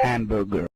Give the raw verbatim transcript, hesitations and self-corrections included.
hamburger